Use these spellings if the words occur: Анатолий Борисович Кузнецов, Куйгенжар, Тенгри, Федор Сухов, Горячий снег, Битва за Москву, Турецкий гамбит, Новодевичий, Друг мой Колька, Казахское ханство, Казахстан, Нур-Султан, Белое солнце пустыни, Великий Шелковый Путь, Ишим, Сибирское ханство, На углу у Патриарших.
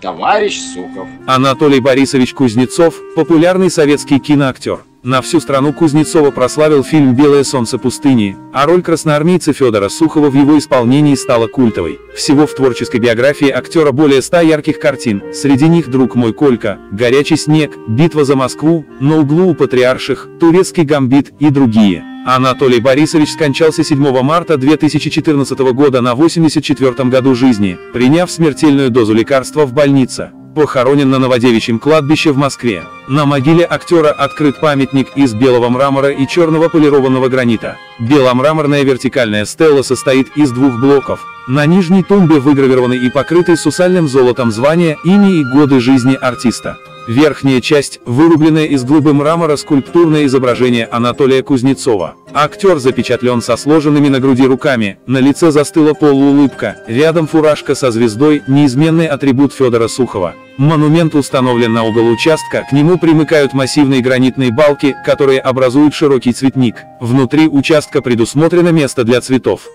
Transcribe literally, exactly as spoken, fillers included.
Товарищ Сухов. Анатолий Борисович Кузнецов, популярный советский киноактер. На всю страну Кузнецова прославил фильм «Белое солнце пустыни», а роль красноармейца Федора Сухова в его исполнении стала культовой. Всего в творческой биографии актера более ста ярких картин, среди них «Друг мой Колька», «Горячий снег», «Битва за Москву», «На углу у Патриарших», «Турецкий гамбит» и другие. Анатолий Борисович скончался седьмого марта две тысячи четырнадцатого года на восемьдесят четвёртом году жизни, приняв смертельную дозу лекарства в больнице. Похоронен на Новодевичьем кладбище в Москве. На могиле актера открыт памятник из белого мрамора и черного полированного гранита. Беломраморная вертикальная стела состоит из двух блоков. На нижней тумбе выгравированы и покрыты сусальным золотом звания, имя и годы жизни артиста. Верхняя часть, вырубленная из глыбы мрамора, скульптурное изображение Анатолия Кузнецова. Актер запечатлен со сложенными на груди руками, на лице застыла полуулыбка, рядом фуражка со звездой, неизменный атрибут Федора Сухова. Монумент установлен на угол участка, к нему примыкают массивные гранитные балки, которые образуют широкий цветник. Внутри участка предусмотрено место для цветов.